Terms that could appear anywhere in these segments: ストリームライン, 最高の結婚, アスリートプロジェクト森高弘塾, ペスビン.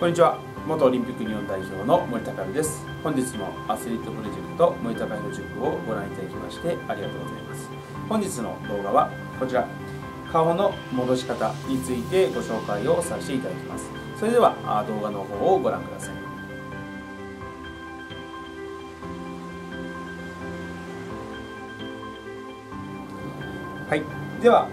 こんにちは。元オリンピック日本代表の森高弘です。本日もアスリートプロジェクト森高弘塾をご覧いただきましてありがとうございます。本日の動画はこちら、顔の戻し方についてご紹介をさせていただきます。それでは動画の方をご覧ください。では、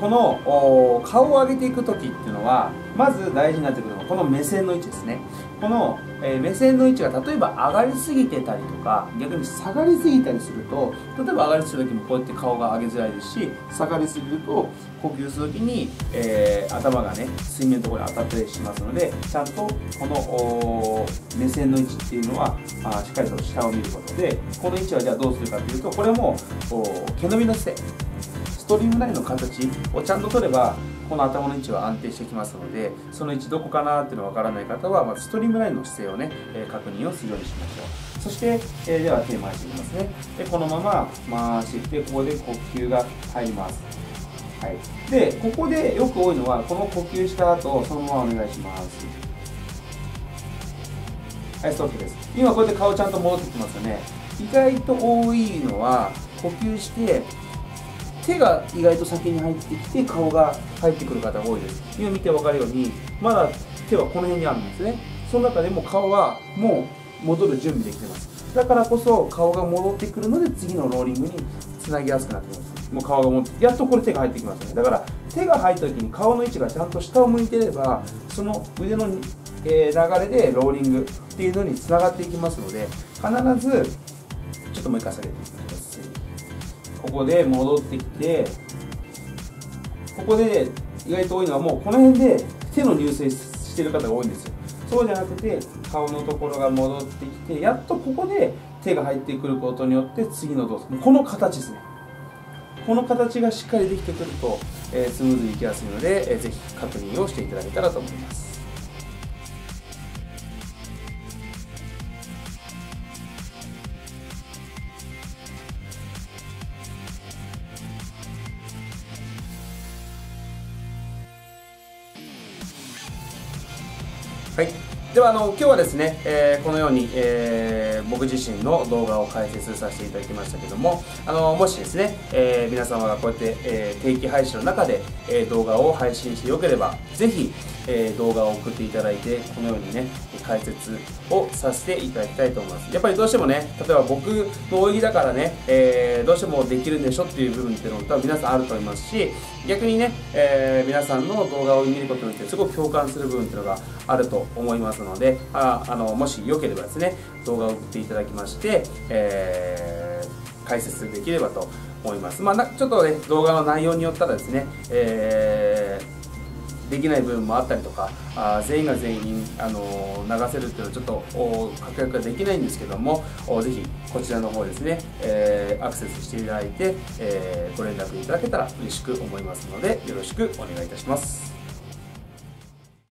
この顔を上げていく時っていうのは、まず大事になってくるのはこの目線の位置ですね。この目線の位置が例えば上がりすぎてたりとか、逆に下がりすぎたりすると、例えば上がりする時もこうやって顔が上げづらいですし、下がりすぎると呼吸する時に、頭がね水面のところに当たったりしますので、ちゃんとこの目線の位置っていうのはしっかりと下を見ることで、この位置はじゃあどうするかというと、これはもう毛伸びの姿勢、ストリームラインの形をちゃんと取れば、この頭の位置は安定してきますので、その位置どこかなっていうのがわからない方は、まずストリームラインの姿勢をね確認をするようにしましょう。そして、では手を回していきますね。でこのまま回していって、ここで呼吸が入ります。はい、でここでよく多いのは、この呼吸した後そのままお願いします。はい、ストップです。今こうやって顔ちゃんと戻ってきますよね。意外と多いのは、呼吸して手が意外と先に入ってきて顔が入ってくる方が多いです。今見て分かるように、まだ手はこの辺にあるんですね。その中でも顔はもう戻る準備できてます。だからこそ顔が戻ってくるので、次のローリングにつなぎやすくなってきます。もう顔が戻って、やっとこれ手が入ってきますね。だから手が入った時に顔の位置がちゃんと下を向いていれば、その腕の流れでローリングっていうのにつながっていきますので、必ずちょっともう一回下げていきます。ここで戻ってきて、ここで意外と多いのは、もうこの辺で手の流水してる方が多いんですよ。そうじゃなくて、顔のところが戻ってきて、やっとここで手が入ってくることによって、次の動作、この形ですね。この形がしっかりできてくると、スムーズにいきやすいので、ぜひ確認をしていただけたらと思います。はい、では今日はですね、このように、僕自身の動画を解説させていただきましたけども、もしですね、皆様がこうやって、定期配信の中で、動画を配信してよければ、ぜひ、動画を送っていただいて、このようにね解説をさせていただきたいと思います。やっぱりどうしてもね、例えば僕の泳ぎだからね、どうしてもできるんでしょっていう部分っていうのは皆さんあると思いますし、逆にね、皆さんの動画を見ることによってすごく共感する部分っていうのがあると思いますので、もしよければですね、動画を送っていただきまして、解説できればと思います。ちょっとね、動画の内容によったらですね、できない部分もあったりとか、全員が全員流せるっていうのはちょっと確約ができないんですけども、ぜひこちらの方ですね、アクセスしていただいて、ご連絡いただけたら嬉しく思いますので、よろしくお願いいたします。